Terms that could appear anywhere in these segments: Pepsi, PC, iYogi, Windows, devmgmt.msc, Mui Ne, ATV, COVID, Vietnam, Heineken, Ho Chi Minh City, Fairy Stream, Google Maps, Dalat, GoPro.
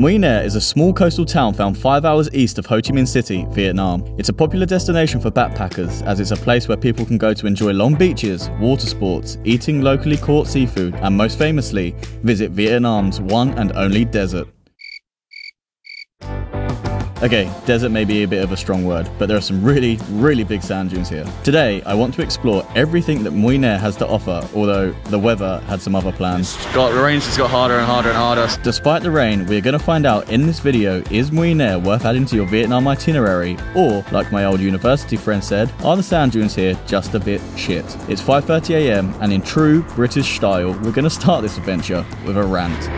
Mui Ne is a small coastal town found 5 hours east of Ho Chi Minh City, Vietnam. It's a popular destination for backpackers, as it's a place where people can go to enjoy long beaches, water sports, eating locally caught seafood, and most famously, visit Vietnam's one and only desert. Okay, desert may be a bit of a strong word, but there are some really big sand dunes here. Today, I want to explore everything that Mui Ne has to offer, although the weather had some other plans. The rain's just got harder and harder and harder. Despite the rain, we're going to find out in this video, is Mui Ne worth adding to your Vietnam itinerary? Or, like my old university friend said, are the sand dunes here just a bit shit? It's 5:30 AM, and in true British style, we're going to start this adventure with a rant.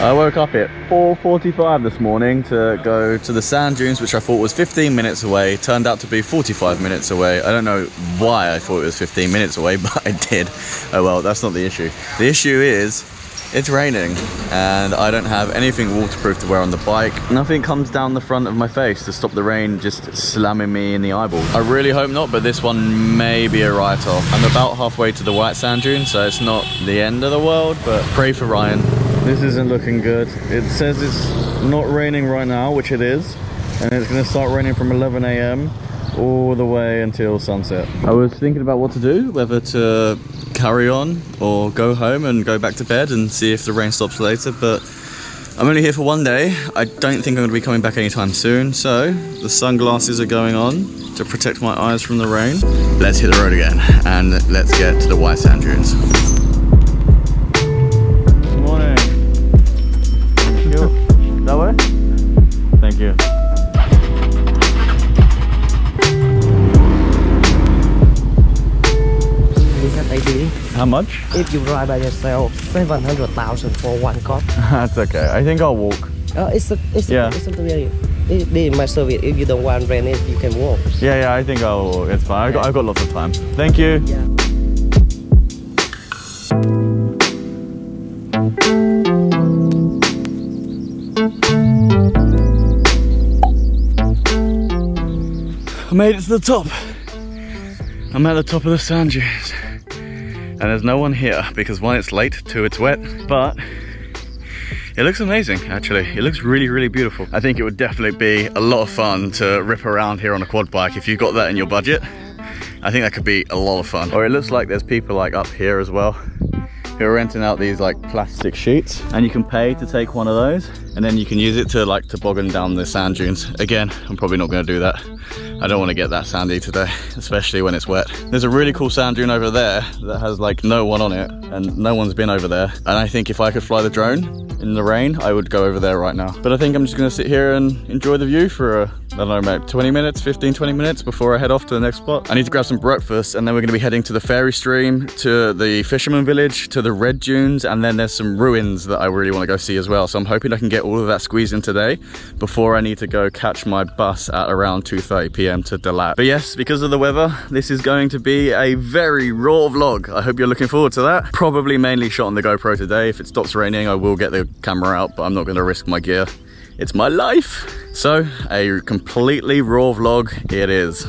I woke up at 4:45 this morning to go to the sand dunes, which I thought was 15 minutes away, turned out to be 45 minutes away. I don't know why I thought it was 15 minutes away, but I did. Oh well, that's not the issue. The issue is, it's raining, and I don't have anything waterproof to wear on the bike. Nothing comes down the front of my face to stop the rain just slamming me in the eyeball. I really hope not, but this one may be a write-off. I'm about halfway to the white sand dune, so it's not the end of the world, but pray for Ryan. This isn't looking good. It says it's not raining right now, which it is. And it's going to start raining from 11 AM all the way until sunset. I was thinking about what to do, whether to carry on or go home and go back to bed and see if the rain stops later, but I'm only here for one day. I don't think I'm going to be coming back anytime soon, so the sunglasses are going on to protect my eyes from the rain. Let's hit the road again and let's get to the white sand dunes. Good morning. Cool. That way? Thank you. How much? If you ride by yourself, 700,000 for one cop. That's okay. I think I'll walk. It's something really. Be in my service. If you don't want rain, you can walk. Yeah, I think I'll walk. It's fine. I've got lots of time. Thank you. Yeah. I made it to the top. I'm at the top of the sand dunes. And there's no one here because one, it's late, two, it's wet, but it looks amazing actually. It looks really beautiful. I think it would definitely be a lot of fun to rip around here on a quad bike. If you've got that in your budget, I think that could be a lot of fun. Or it looks like there's people like up here as well who are renting out these like plastic sheets, and you can pay to take one of those and then you can use it to like toboggan down the sand dunes. Again, I'm probably not going to do that. I don't want to get that sandy today, especially when it's wet. There's a really cool sand dune over there that has like no one on it and no one's been over there. And I think if I could fly the drone in the rain, I would go over there right now. But I think I'm just going to sit here and enjoy the view for, I don't know, maybe 20 minutes, 15, 20 minutes before I head off to the next spot. I need to grab some breakfast and then we're going to be heading to the Fairy Stream, to the Fisherman Village, to the Red Dunes, and then there's some ruins that I really want to go see as well. So I'm hoping I can get all of that squeezed in today before I need to go catch my bus at around 2:30 PM to Dalat. But yes, because of the weather, this is going to be a very raw vlog. I hope you're looking forward to that. Probably mainly shot on the GoPro today. If it stops raining, I will get the camera out, but I'm not going to risk my gear. It's my life. So a completely raw vlog it is.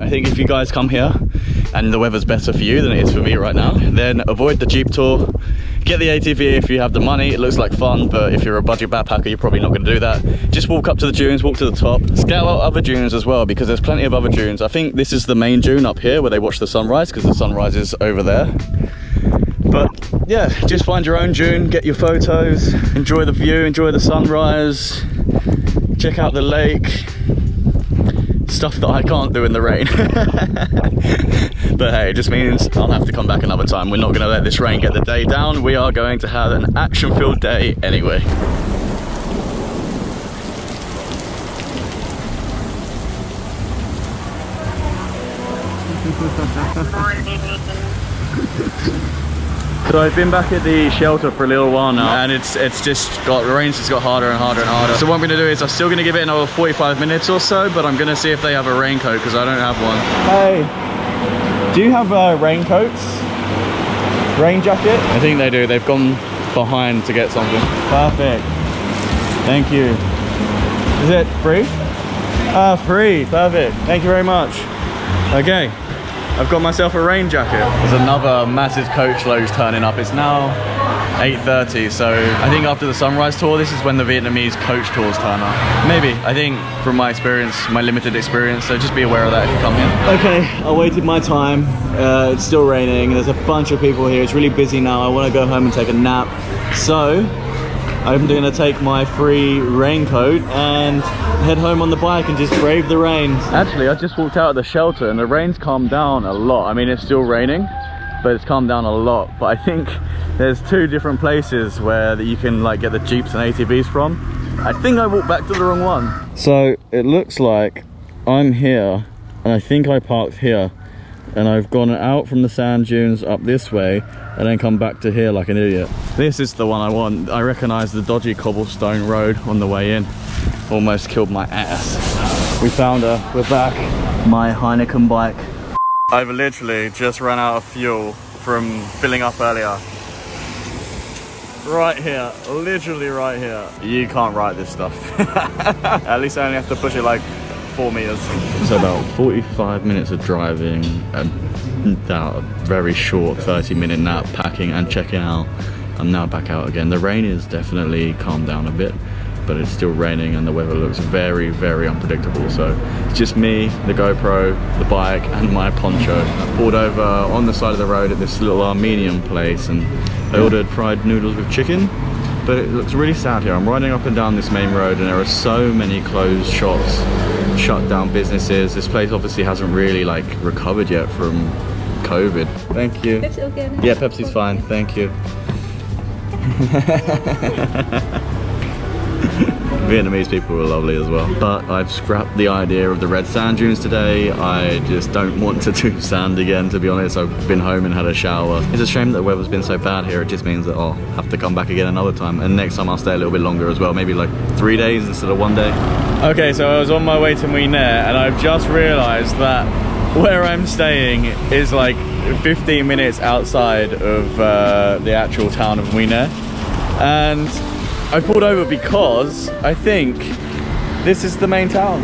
I think if you guys come here and the weather's better for you than it is for me right now, then avoid the Jeep tour. Get the ATV if you have the money. It looks like fun, but if you're a budget backpacker, you're probably not going to do that. Just walk up to the dunes, walk to the top, scout out other dunes as well, because there's plenty of other dunes. I think this is the main dune up here where they watch the sunrise, because the sunrise is over there. But yeah, just find your own dune, get your photos, enjoy the view, enjoy the sunrise, check out the lake. Stuff that I can't do in the rain. But hey, it just means I'll have to come back another time. We're not going to let this rain get the day down. We are going to have an action-filled day anyway. So I've been back at the shelter for a little while now, and it's just got, the rain's just got harder and harder and harder. So what I'm going to do is I'm still going to give it another 45 minutes or so, but I'm going to see if they have a raincoat because I don't have one. Hey, do you have raincoats? Rain jacket? I think they do. They've gone behind to get something. Perfect. Thank you. Is it free? Free. Perfect. Thank you very much. Okay. I've got myself a rain jacket. There's another massive coach load turning up. It's now 8:30, so I think after the sunrise tour, this is when the Vietnamese coach tours turn up. Maybe, I think from my experience, my limited experience, so just be aware of that if you come here. Okay, I waited my time. It's still raining, there's a bunch of people here. It's really busy now. I want to go home and take a nap. So, I'm going to take my free raincoat and head home on the bike and just brave the rain. Actually, I just walked out of the shelter and the rain's calmed down a lot. I mean, it's still raining, but it's calmed down a lot. But I think there's two different places where that you can like get the jeeps and ATVs from. I think I walked back to the wrong one. So it looks like I'm here and I think I parked here and I've gone out from the sand dunes up this way and then come back to here like an idiot. This is the one I want. I recognize the dodgy cobblestone road on the way in. Almost killed my ass. We found her, we're back. My Heineken bike. I've literally just run out of fuel from filling up earlier. Right here, literally right here. You can't ride this stuff. At least I only have to push it like 4 meters. So about 45 minutes of driving and about a very short 30-minute nap, packing and checking out. I'm now back out again. The rain is definitely calmed down a bit, but it's still raining and the weather looks very, very unpredictable. So it's just me, the GoPro, the bike and my poncho. I pulled over on the side of the road at this little Armenian place and I ordered fried noodles with chicken, but it looks really sad here. I'm riding up and down this main road and there are so many closed shops, shut down businesses. This place obviously hasn't really like recovered yet from COVID. Thank you. Pepsi okay? Yeah, Pepsi's fine, thank you. Vietnamese people were lovely as well. But I've scrapped the idea of the red sand dunes today. I just don't want to do sand again, to be honest. I've been home and had a shower. It's a shame that the weather's been so bad here. It just means that I'll have to come back again another time. And next time I'll stay a little bit longer as well. Maybe like 3 days instead of 1 day. Okay, so I was on my way to Mui Ne and I've just realized that where I'm staying is like 15 minutes outside of the actual town of Mui Ne. And I pulled over because I think this is the main town.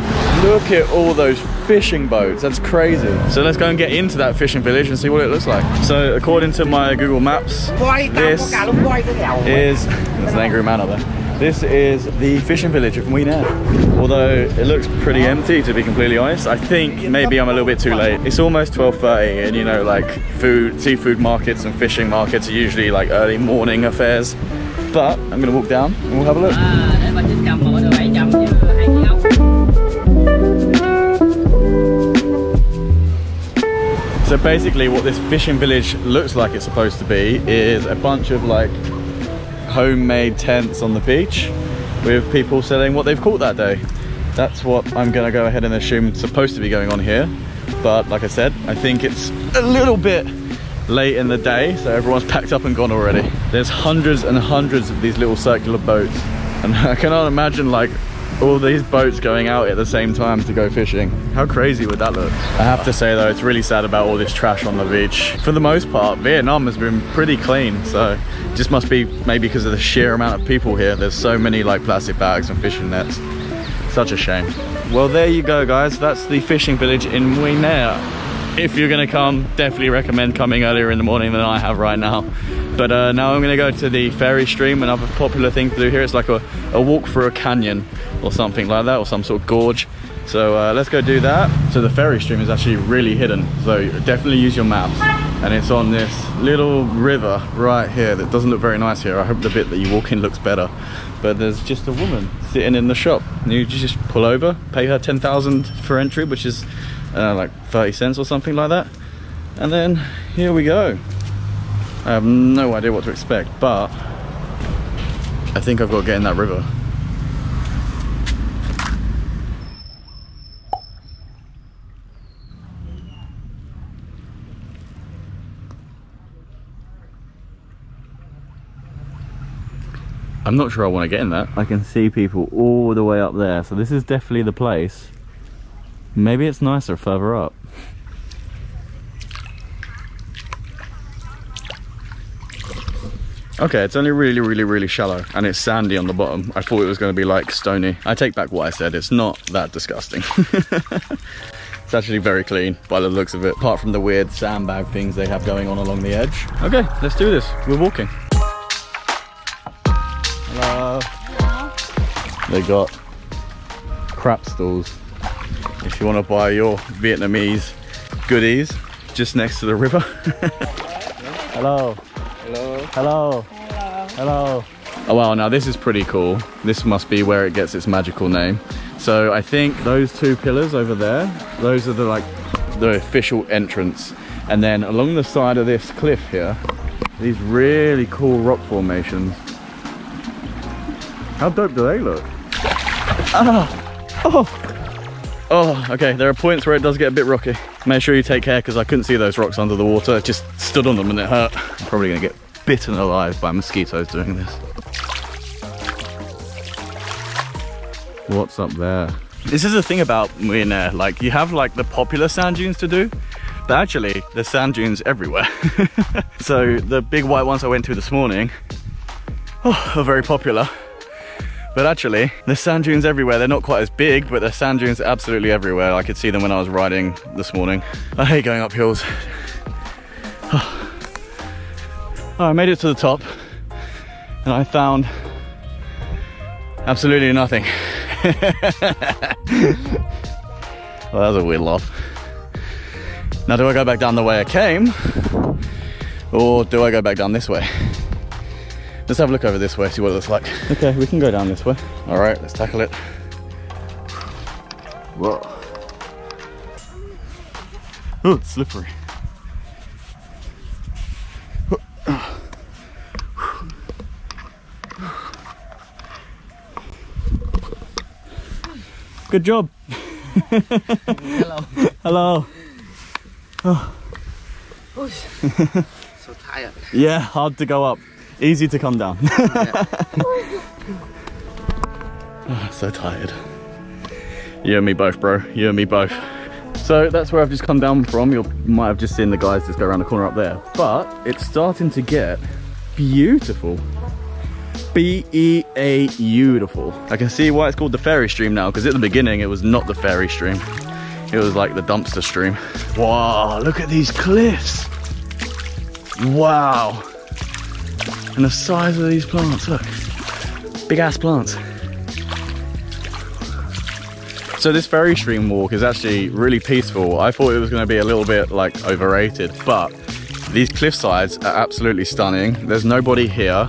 Look at all those fishing boats, that's crazy. So let's go and get into that fishing village and see what it looks like. So according to my Google Maps, this is, there's an angry man up there. This is the fishing village of Mui Ne. Although it looks pretty empty to be completely honest. I think maybe I'm a little bit too late. It's almost 12:30 and you know like food, seafood markets and fishing markets are usually like early morning affairs. But I'm going to walk down and we'll have a look. So basically what this fishing village looks like it's supposed to be is a bunch of like homemade tents on the beach with people selling what they've caught that day. That's what I'm going to go ahead and assume is supposed to be going on here. But like I said, I think it's a little bit late in the day, so everyone's packed up and gone already. There's hundreds and hundreds of these little circular boats, and I cannot imagine like all these boats going out at the same time to go fishing. How crazy would that look? I have to say though, it's really sad about all this trash on the beach. For the most part, Vietnam has been pretty clean, so it just must be maybe because of the sheer amount of people here. There's so many like plastic bags and fishing nets. Such a shame. Well, there you go guys, that's the fishing village in Mui Ne. If you're gonna come, definitely recommend coming earlier in the morning than I have right now. But now I'm gonna go to the Fairy Stream, another popular thing to do here. It's like a walk through a canyon or something like that, or some sort of gorge. So let's go do that. So the Fairy Stream is actually really hidden, so definitely use your maps. And it's on this little river right here that doesn't look very nice here. I hope the bit that you walk in looks better. But there's just a woman sitting in the shop. You just pull over, pay her 10,000 for entry, which is like 30 cents or something like that. And then here we go. I have no idea what to expect, but I think I've got to get in that river. I'm not sure I want to get in that. I can see people all the way up there, so this is definitely the place. Maybe it's nicer further up. Okay, it's only really shallow and it's sandy on the bottom. I thought it was going to be like stony. I take back what I said, it's not that disgusting. It's actually very clean by the looks of it, apart from the weird sandbag things they have going on along the edge. Okay, let's do this. We're walking. Hello. Hello. They got crap stalls if you want to buy your Vietnamese goodies just next to the river. Hello. Hello. Hello. Hello. Hello. Oh wow, now this is pretty cool. This must be where it gets its magical name. So I think those two pillars over there, those are the like the official entrance. And then along the side of this cliff here, these really cool rock formations. How dope do they look? Ah, oh, oh, okay, there are points where it does get a bit rocky. Make sure you take care because I couldn't see those rocks under the water. I just stood on them and it hurt. I'm probably gonna get bitten alive by mosquitoes doing this. What's up there? This is the thing about Mui Ne, like you have like the popular sand dunes to do, but actually there's sand dunes everywhere. So the big white ones I went to this morning are very popular. But actually, there's sand dunes everywhere. They're not quite as big, but there's sand dunes absolutely everywhere. I could see them when I was riding this morning. I hate going up hills. Oh, I made it to the top and I found absolutely nothing. Well, that was a weird laugh. Now, do I go back down the way I came? Or do I go back down this way? Let's have a look over this way, see what it looks like. Okay, we can go down this way. All right, let's tackle it. Whoa. Oh, it's slippery. Good job. Hello. Hello. Oh. So tired. Yeah, hard to go up. Easy to come down. Oh, so tired. You and me both, bro. You and me both. So that's where I've just come down from. You might have just seen the guys just go around the corner up there. But it's starting to get beautiful. B-E-A-beautiful. I can see why it's called the Fairy Stream now, because at the beginning it was not the Fairy Stream. It was like the dumpster stream. Wow, look at these cliffs. Wow. And the size of these plants, look. Big ass plants. So this Fairy Stream walk is actually really peaceful. I thought it was gonna be a little bit like overrated, but these cliff sides are absolutely stunning. There's nobody here.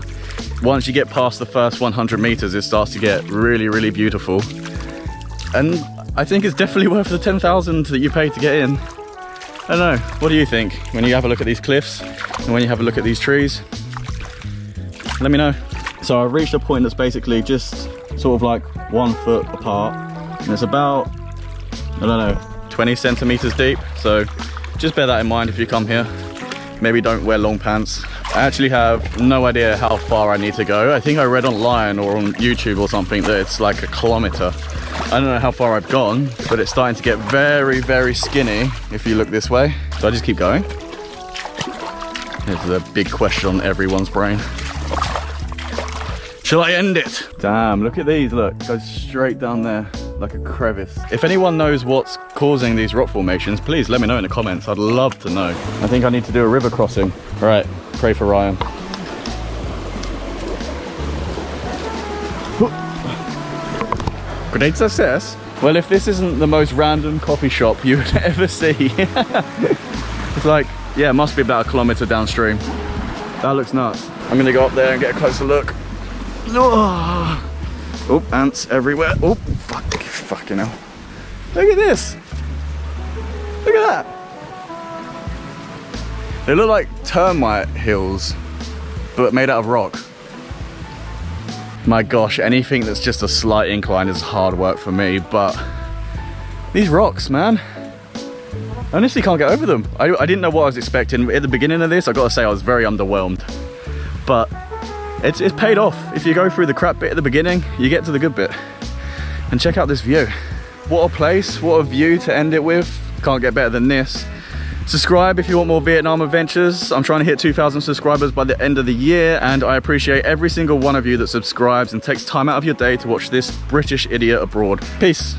Once you get past the first 100 meters, it starts to get really, really beautiful. And I think it's definitely worth the 10,000 that you pay to get in. I don't know, what do you think? When you have a look at these cliffs and when you have a look at these trees, let me know. So I've reached a point that's basically just sort of like 1 foot apart, and it's about, I don't know, 20 centimeters deep. So just bear that in mind if you come here. Maybe don't wear long pants. I actually have no idea how far I need to go. I think I read online or on YouTube or something that it's like a kilometer. I don't know how far I've gone, but it's starting to get very, very skinny if you look this way. So I just keep going. This is a big question on everyone's brain. Shall I end it? Damn, look at these, look. It goes straight down there, like a crevice. If anyone knows what's causing these rock formations, please let me know in the comments. I'd love to know. I think I need to do a river crossing. All right, pray for Ryan. Grenade success? Well, if this isn't the most random coffee shop you would ever see. It's like, yeah, it must be about a kilometer downstream. That looks nuts. I'm gonna go up there and get a closer look. Oh, oh, ants everywhere. Oh, fuck, fucking hell. Look at this. Look at that. They look like termite hills, but made out of rock. My gosh, anything that's just a slight incline is hard work for me, but these rocks, man. I honestly can't get over them. I didn't know what I was expecting. At the beginning of this, I gotta say I was very underwhelmed, but it's paid off. If you go through the crap bit at the beginning, you get to the good bit. And check out this view. What a place, what a view to end it with. Can't get better than this. Subscribe if you want more Vietnam adventures. I'm trying to hit 2,000 subscribers by the end of the year, and I appreciate every single one of you that subscribes and takes time out of your day to watch this British idiot abroad. Peace.